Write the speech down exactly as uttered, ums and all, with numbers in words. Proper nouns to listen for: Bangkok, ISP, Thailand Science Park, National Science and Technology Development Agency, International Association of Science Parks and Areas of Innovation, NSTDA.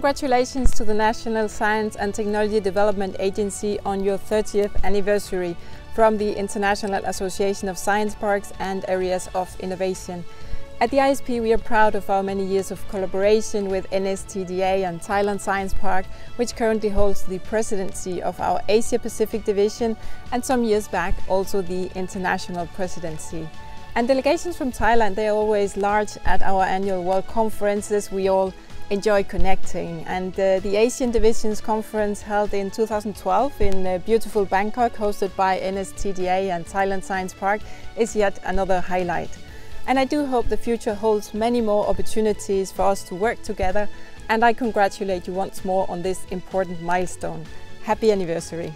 Congratulations to the National Science and Technology Development Agency on your thirtieth anniversary from the International Association of Science Parks and Areas of Innovation. At the I S P, we are proud of our many years of collaboration with N S T D A and Thailand Science Park, which currently holds the presidency of our Asia Pacific division and some years back also the international presidency. And delegations from Thailand, they are always large at our annual world conferences. We all enjoy connecting, and uh, the Asian Divisions Conference held in two thousand twelve in uh, beautiful Bangkok, hosted by N S T D A and Thailand Science Park, is yet another highlight. And I do hope the future holds many more opportunities for us to work together, and I congratulate you once more on this important milestone. Happy anniversary!